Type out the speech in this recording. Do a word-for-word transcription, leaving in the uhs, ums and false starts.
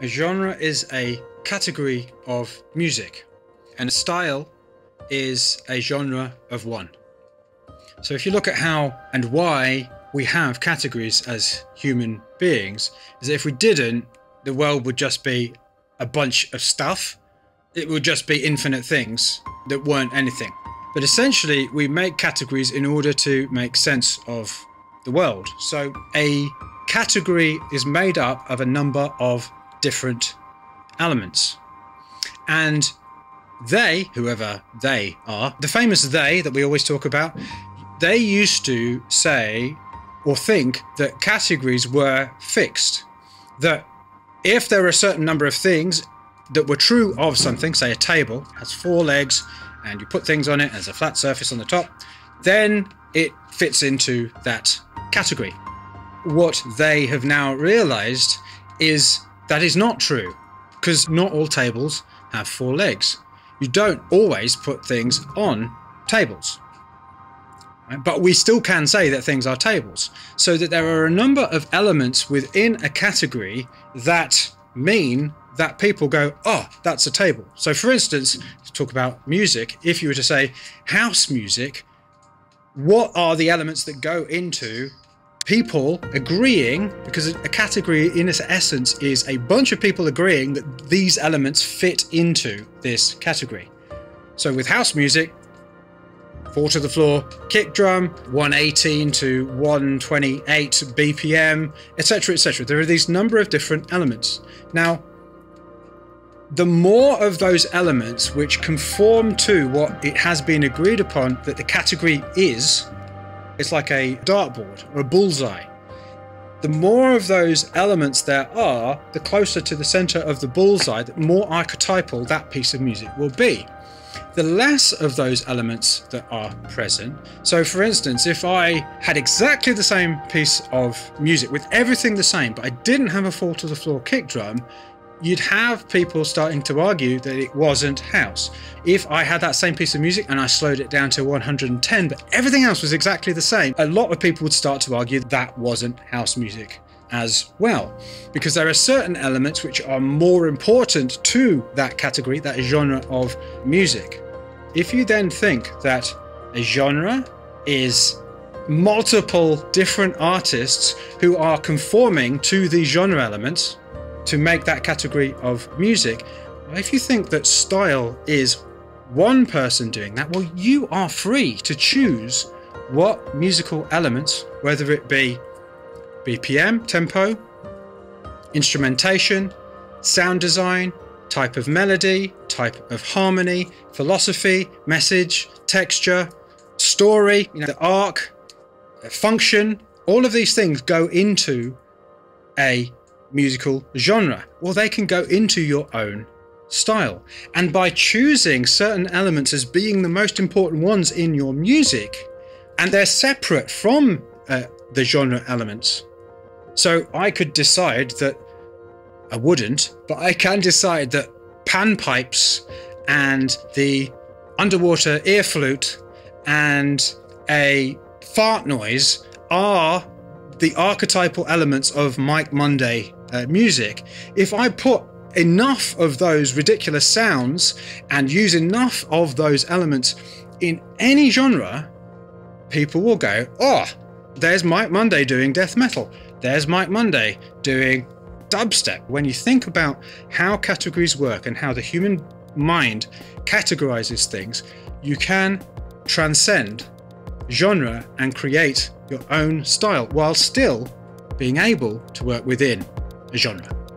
A genre is a category of music, and a style is a genre of one. So if you look at how and why we have categories as human beings, is that if we didn't, the world would just be a bunch of stuff. It would just be infinite things that weren't anything. But essentially, we make categories in order to make sense of the world. So a category is made up of a number of different elements. And they, whoever they are, the famous they that we always talk about, they used to say or think that categories were fixed. That if there are a certain number of things that were true of something, say a table has four legs and you put things on it as a flat surface on the top, then it fits into that category. What they have now realized is that is not true, because not all tables have four legs. You don't always put things on tables. But we still can say that things are tables. So that there are a number of elements within a category that mean that people go, oh, that's a table. So for instance, to talk about music, if you were to say house music, what are the elements that go into people agreeing? Because a category in its essence is a bunch of people agreeing that these elements fit into this category. So with house music, four to the floor kick drum, one eighteen to one twenty-eight B P M, etc, et cetera. There are these number of different elements. Now, the more of those elements which conform to what it has been agreed upon that the category is, it's like a dartboard or a bullseye. The more of those elements there are, the closer to the center of the bullseye, the more archetypal that piece of music will be. The less of those elements that are present. So for instance, if I had exactly the same piece of music with everything the same, but I didn't have a fall to the floor kick drum, you'd have people starting to argue that it wasn't house. If I had that same piece of music and I slowed it down to one hundred and ten, but everything else was exactly the same, a lot of people would start to argue that wasn't house music as well, because there are certain elements which are more important to that category, that genre of music. If you then think that a genre is multiple different artists who are conforming to these genre elements to make that category of music, if you think that style is one person doing that, well, you are free to choose what musical elements, whether it be B P M, tempo, instrumentation, sound design, type of melody, type of harmony, philosophy, message, texture, story, you know, the arc, function, all of these things go into a musical genre. Well, they can go into your own style. And by choosing certain elements as being the most important ones in your music, and they're separate from uh, the genre elements. So I could decide that I wouldn't, but I can decide that panpipes and the underwater ear flute and a fart noise are the archetypal elements of Mike Monday uh, music. If I put enough of those ridiculous sounds and use enough of those elements in any genre, people will go, oh, there's Mike Monday doing death metal. There's Mike Monday doing dubstep. When you think about how categories work and how the human mind categorizes things, you can transcend genre and create your own style while still being able to work within a genre.